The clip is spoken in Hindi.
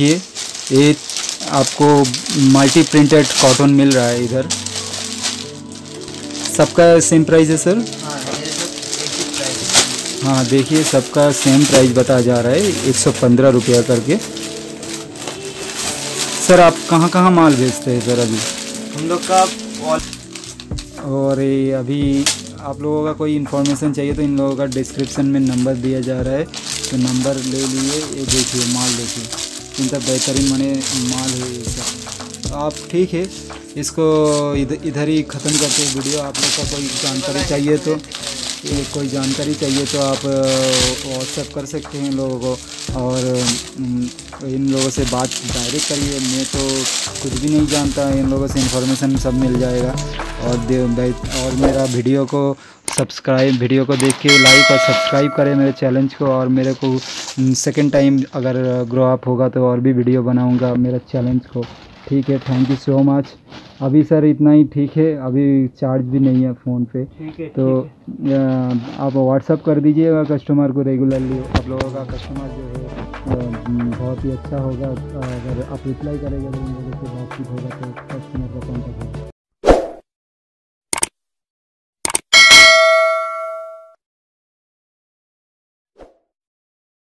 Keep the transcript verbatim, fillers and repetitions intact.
ये ये आपको मल्टी प्रिंटेड कॉटन मिल रहा है। इधर सबका सेम प्राइस है सर? हाँ देखिए सबका सेम प्राइस बताया जा रहा है, एक सौ पंद्रह रुपया करके। सर आप कहाँ कहाँ माल भेजते हैं सर? अभी हम लोग का और ये अभी आप लोगों का कोई इन्फॉर्मेशन चाहिए तो इन लोगों का डिस्क्रिप्शन में नंबर दिया जा रहा है, तो नंबर ले लिए। ये देखिए माल देखिए इनका बेहतरीन मने माल है ये सब। आप ठीक है इसको इधर इधर ही ख़त्म करते हैं वीडियो। आप लोग का कोई जानकारी चाहिए तो कोई जानकारी चाहिए तो आप व्हाट्सएप कर सकते हैं लोगों को, और इन लोगों से बात डायरेक्ट करिए। मैं तो कुछ भी नहीं जानता, इन लोगों से इन्फॉर्मेशन सब मिल जाएगा। और दे और मेरा वीडियो को सब्सक्राइब वीडियो को देख के लाइक और सब्सक्राइब करें मेरे चैलेंज को। और मेरे को सेकेंड टाइम अगर ग्रो अप होगा तो और भी वीडियो बनाऊँगा मेरा चैलेंज को। ठीक है, थैंक यू सो मच। अभी सर इतना ही ठीक है, अभी चार्ज भी नहीं है फ़ोन पे। ठीक है, तो आप व्हाट्सअप कर दीजिएगा कस्टमर को रेगुलरली। आप लोगों का कस्टमर जो है बहुत ही अच्छा होगा, अगर आप रिप्लाई करेगा तो बहुत ठीक होगा। तो कस्टमर का कॉन्टैक्ट